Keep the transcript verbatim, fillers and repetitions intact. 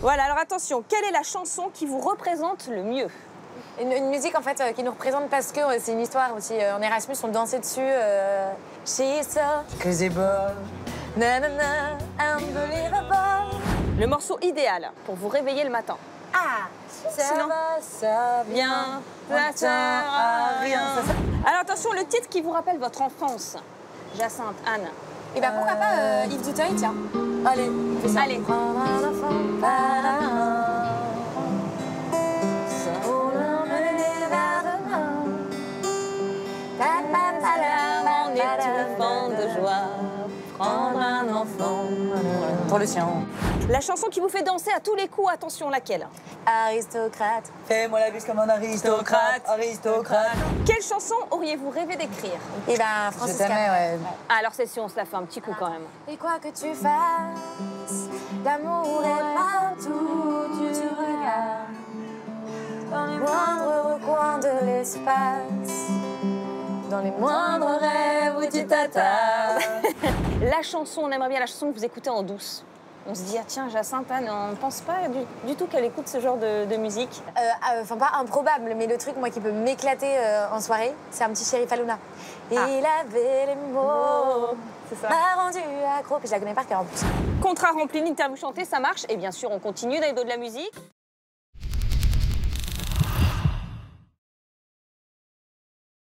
Voilà, alors attention, quelle est la chanson qui vous représente le mieux? Une, une musique en fait euh, qui nous représente parce que euh, c'est une histoire aussi. Euh, en Erasmus, on dansait dessus. Euh... She's so crazyable, nanana, unbelievable. Le morceau idéal pour vous réveiller le matin. Ah, ça Sinon, va, ça vient, ça sert à rien. Alors attention, le titre qui vous rappelle votre enfance, Jacinthe, Anne. Et bah pourquoi pas euh, Yves Duteil, tiens. Allez, fais ça. Allez. Pour le sien. La chanson qui vous fait danser à tous les coups, attention, laquelle? Aristocrate. Fais-moi la bise comme un aristocrate. Aristocrate. Quelle chanson auriez-vous rêvé d'écrire? Eh ben, Francis Cabrel. Ouais. Ouais. Alors, c'est si on se la fait un petit coup quand même. Et quoi que tu fasses, l'amour est partout, tu regardes. Dans les moindres recoins de l'espace, dans les moindres rêves où tu t'attardes. La chanson, on aimerait bien la chanson que vous écoutez en douce. On se dit, ah tiens, Jacinthe, Anne, on ne pense pas du, du tout qu'elle écoute ce genre de, de musique. Enfin, euh, euh, pas improbable, mais le truc, moi, qui peut m'éclater euh, en soirée, c'est un petit Shérif Aluna. Ah. Il avait les mots, m'a rendu accro, puis je la connais par cœur en plus. Contrat rempli, l'interview chantée, ça marche. Et bien sûr, on continue dans les dos de la musique.